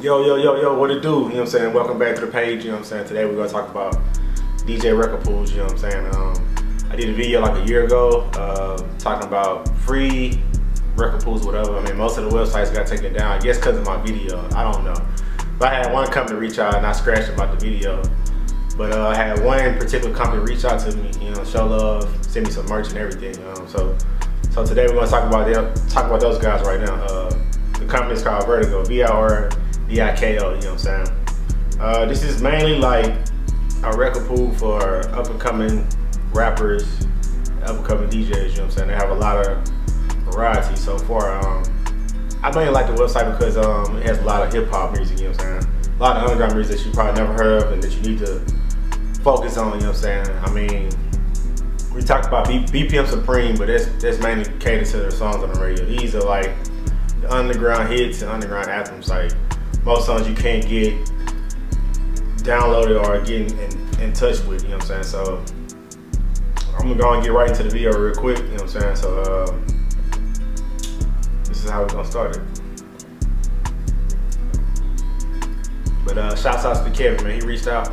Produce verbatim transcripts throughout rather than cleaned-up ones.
Yo, yo, yo, yo, what it do? You know what I'm saying? Welcome back to the page, you know what I'm saying? Today we're gonna talk about D J record pools, you know what I'm saying? Um, I did a video like a year ago uh, talking about free record pools, whatever. I mean, most of the websites got taken down, I guess because of my video, I don't know. But I had one company reach out and I scratched about the video. But uh, I had one particular company reach out to me, you know, show love, send me some merch and everything, you know? So, so today we're gonna talk about, them, talk about those guys right now. Uh, the company's called Vertigo, V I R D I K O, you know what I'm saying? Uh, this is mainly like a record pool for up and coming rappers, up and coming D Js, you know what I'm saying? They have a lot of variety so far. Um, I mainly like the website because um, it has a lot of hip hop music, you know what I'm saying? A lot of underground music that you probably never heard of and that you need to focus on, you know what I'm saying? I mean, we talked about B P M Supreme, but that's, that's mainly catered to their songs on the radio. These are like the underground hits and underground anthems. Like, most songs you can't get downloaded or get in, in touch with, you know what I'm saying? So I'm gonna go and get right into the video real quick, you know what I'm saying? So uh, this is how we're gonna start it. But uh, shouts out to Kevin, man. He reached out,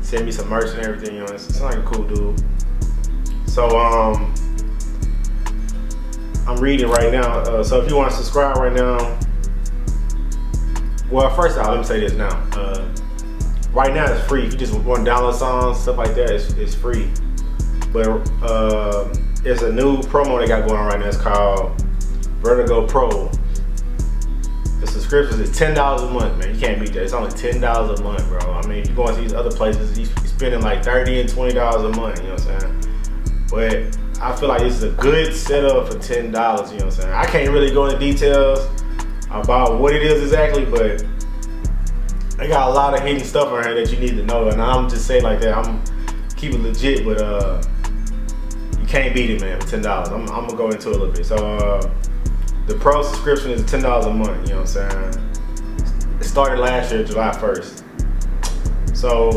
sent me some merch and everything, you know, it's, it's like a cool dude. So um, I'm reading right now. Uh, so if you want to subscribe right now, well, first of all, let me say this now. Uh, right now it's free. If you just want to download songs, stuff like that, it's, it's free. But uh, there's a new promo they got going on right now. It's called Vertigo Pro. The subscription is ten dollars a month, man. You can't beat that. It's only ten dollars a month, bro. I mean, if you're going to these other places, you're spending like thirty dollars and twenty dollars a month, you know what I'm saying? But I feel like this is a good setup for ten dollars, you know what I'm saying? I can't really go into details about what it is exactly, but they got a lot of hidden stuff around here that you need to know. And I'm just saying like that, I'm keeping legit, but uh, you can't beat it, man, for ten dollars. I'm, I'm going to go into it a little bit. So, uh, the pro subscription is ten dollars a month, you know what I'm saying? It started last year, July first. So,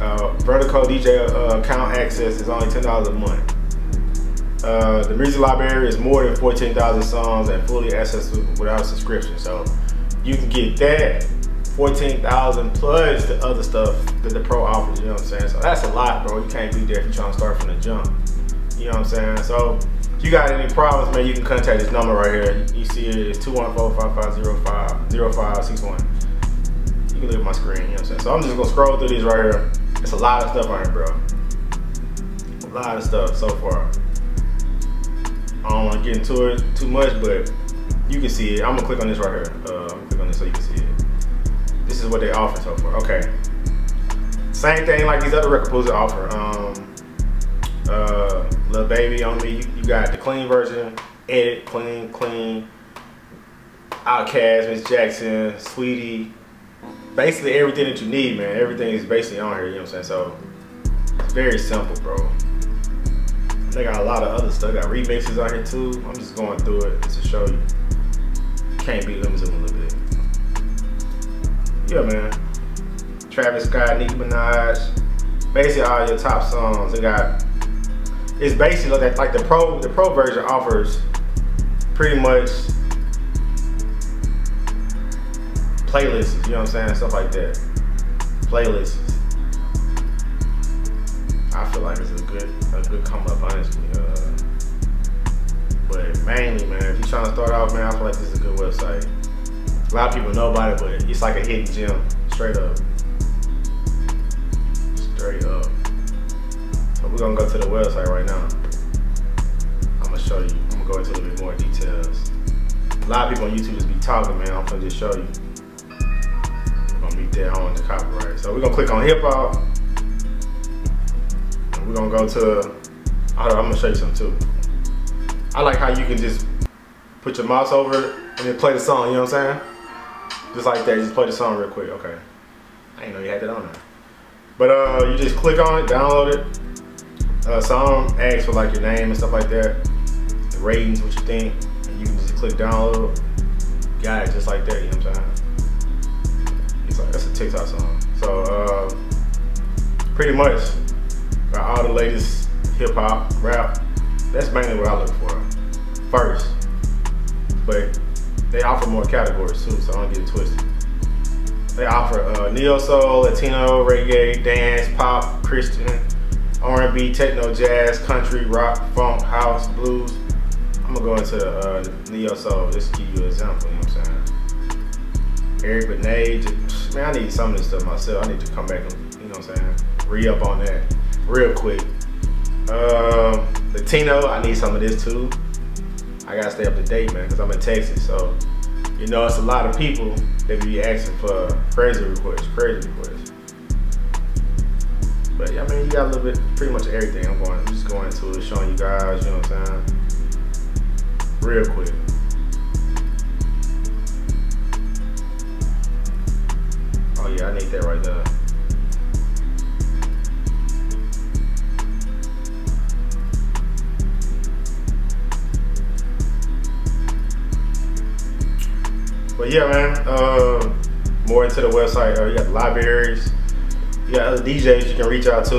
uh, Vertigo D J uh, account access is only ten dollars a month. Uh, the music library is more than fourteen thousand songs and fully accessed without a subscription. So, you can get that fourteen thousand plus the other stuff that the pro offers, you know what I'm saying? So, that's a lot, bro. You can't be there if you're trying to start from the jump. You know what I'm saying? So, if you got any problems, man, you can contact this number right here. You see it, it's two one four, five five zero, five zero five six one. You can look at my screen, you know what I'm saying? So I'm just gonna scroll through these right here. It's a lot of stuff on here, bro. A lot of stuff so far. I don't wanna get into it too much, but you can see it. I'm gonna click on this right here. Uh, I'm gonna click on this so you can see it. This is what they offer so far, okay. Same thing like these other record pools that offer. Um, Uh, Little Baby on me. You, you got the clean version, edit, clean, clean, Outcast, Miss Jackson, Sweetie. Basically everything that you need, man. Everything is basically on here, you know what I'm saying? So it's very simple, bro. They got a lot of other stuff. They got remixes on here too. I'm just going through it just to show you. Can't be limited a little bit. Yeah, man. Travis Scott, Nicki Minaj. Basically all your top songs. They got It's basically like, like the pro the pro version offers pretty much playlists, you know what I'm saying? Stuff like that. Playlists. I feel like it's a good a good come up, honestly. Uh, but mainly, man, if you're trying to start off, man, I feel like this is a good website. A lot of people know about it, but it's like a hidden gem, straight up. Straight up. We're gonna go to the website right now. I'm gonna show you. I'm gonna go into a little bit more details. A lot of people on YouTube just be talking, man. I'm gonna just show you. We're gonna meet that on the copyright. So we're gonna click on hip hop. And we're gonna go to, I don't, I'm gonna show you something too. I like how you can just put your mouse over and then play the song, you know what I'm saying? Just like that, just play the song real quick, okay. I didn't know you had that on there. But uh, you just click on it, download it. Uh, some asks for like your name and stuff like that, the ratings, what you think, and you can just click download. Got it just like that, you know what I'm saying? It's like, that's a TikTok song. So, uh, pretty much, got all the latest hip hop, rap. That's mainly what I look for first. But they offer more categories too, so I don't get it twisted. They offer uh, neo soul, Latino, reggae, dance, pop, Christian, R and B, techno, jazz, country, rock, funk, house, blues. I'm gonna go into the uh, neo soul. Just to give you an example, you know what I'm saying? Eric Benet, man, I need some of this stuff myself. I need to come back and, you know what I'm saying, re-up on that real quick. Uh, Latino, I need some of this too. I gotta stay up to date, man, because I'm in Texas, so you know it's a lot of people that be asking for crazy requests, crazy requests. But yeah, I mean, you got a little bit, pretty much everything. I'm going, I'm just going into it, showing you guys, you know what I'm saying, real quick. Oh yeah, I need that right there. But yeah, man, uh, more into the website. Uh, you got libraries, you got other D Js you can reach out to.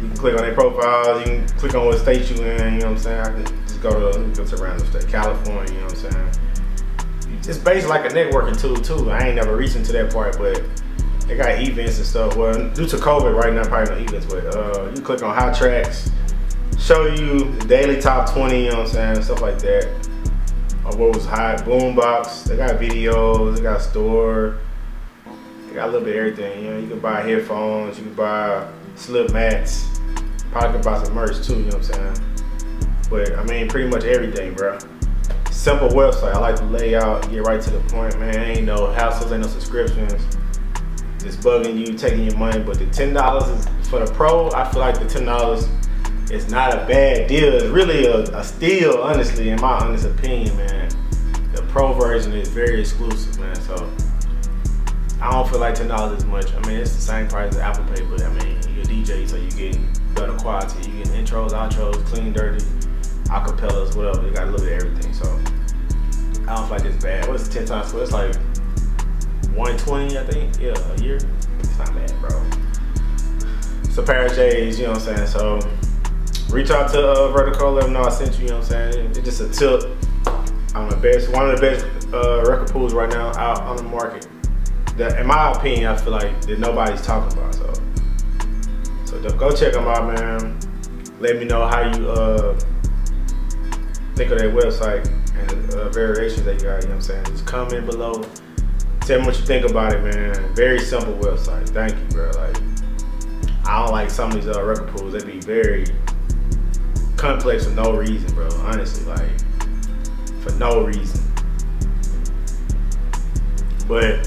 You can click on their profiles, you can click on what state you in, you know what I'm saying? I can just go to, go to random state, California, you know what I'm saying? It's basically like a networking tool too. I ain't never reaching to that part, but they got events and stuff. Well, due to COVID right now, probably no events, but uh, you click on hot tracks, show you the daily top twenty, you know what I'm saying? Stuff like that. What was hot, boombox, they got videos, they got a store, they got a little bit of everything. You know, you can buy headphones, you can buy slip mats, probably can buy some merch too, you know what I'm saying? But I mean, pretty much everything, bro. Simple website. I like the layout, get right to the point, man. Ain't no hassles, ain't no subscriptions, just bugging you, taking your money. But the ten dollars is for the pro. I feel like the ten dollars, it's not a bad deal. It's really a, a steal, honestly, in my honest opinion, man. The pro version is very exclusive, man. So I don't feel like ten dollars is much. I mean, it's the same price as Apple Pay, but I mean, you're a D J, so you get better quality. You get intros, outros, clean, dirty, acapellas, whatever. You got a little bit of everything. So I don't feel like it's bad. What's ten times four? It's like one twenty, I think. Yeah, a year. It's not bad, bro. It's a pair of J's, you know what I'm saying? So reach out to uh, Vertigo, let them know I sent you, you know what I'm saying? It's just a tip. I'm the best, one of the best uh, record pools right now out on the market. That, in my opinion, I feel like that nobody's talking about, so. So go check them out, man. Let me know how you uh, think of their website and the uh, variations they got, you know what I'm saying? Just comment below, tell me what you think about it, man. Very simple website, thank you, bro. Like, I don't like some of these uh, record pools, they be very complex for no reason, bro. Honestly, like, for no reason. But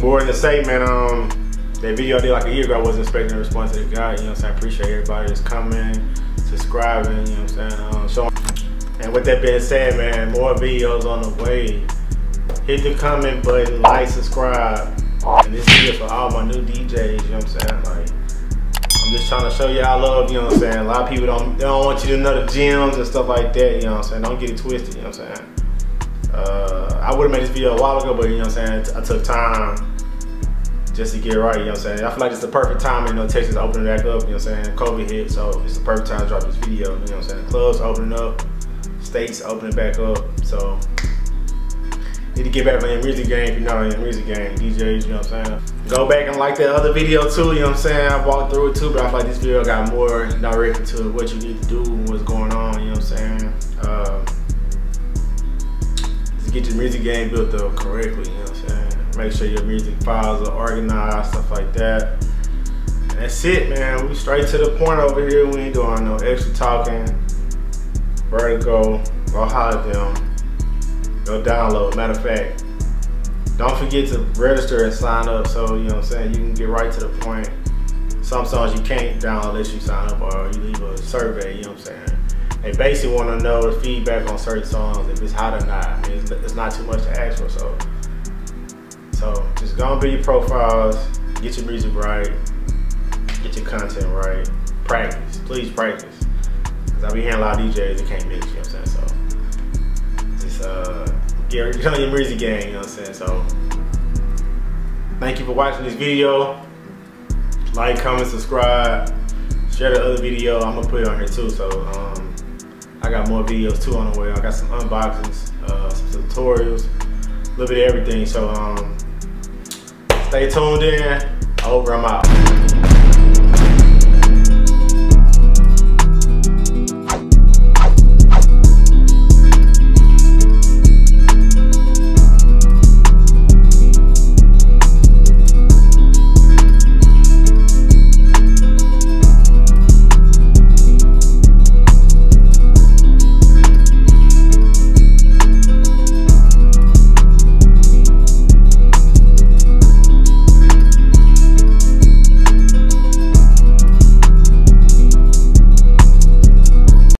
more than to say, man, um, that video I did like a year ago, I wasn't expecting a response to the guy. You know what I'm saying? I appreciate everybody that's coming, subscribing. You know what I'm saying? Um, showing. And with that being said, man, more videos on the way. Hit the comment button, like, subscribe, and this is for all my new D Js. You know what I'm saying? Like, I'm just trying to show you I love, you know what I'm saying? A lot of people don't, they don't want you to know the gyms and stuff like that, you know what I'm saying? Don't get it twisted, you know what I'm saying? Uh, I would've made this video a while ago, but you know what I'm saying? I took time just to get it right, you know what I'm saying? I feel like it's the perfect time, you know, Texas opening back up, you know what I'm saying? COVID hit, so it's the perfect time to drop this video, you know what I'm saying? Clubs opening up, states opening back up, so need to get back in the music game if you're not in the music game, D Js, you know what I'm saying? Go back and like that other video too, you know what I'm saying? I walked through it too, but I feel like this video got more directed to what you need to do and what's going on, you know what I'm saying? Uh, just get your music game built up correctly, you know what I'm saying? Make sure your music files are organized, stuff like that. And that's it, man. We straight to the point over here. We ain't doing no extra talking. Vertigo, go holler at them. Go download. Matter of fact, don't forget to register and sign up, so you know what I'm saying, you can get right to the point. Some songs you can't download unless you sign up or you leave a survey, you know what I'm saying? They basically want to know the feedback on certain songs, if it's hot or not. I mean, it's, it's not too much to ask for, so. So just go and build your profiles, get your music right, get your content right, practice, please practice. Because I be hearing a lot of D Js that can't mix, you know what I'm saying, so. Uh, get, get on your music game, you know what I'm saying? So, thank you for watching this video. Like, comment, subscribe, share the other video. I'm gonna put it on here too. So, um, I got more videos too on the way. I got some unboxings, uh, some tutorials, a little bit of everything. So um, stay tuned in. Over, I'm out.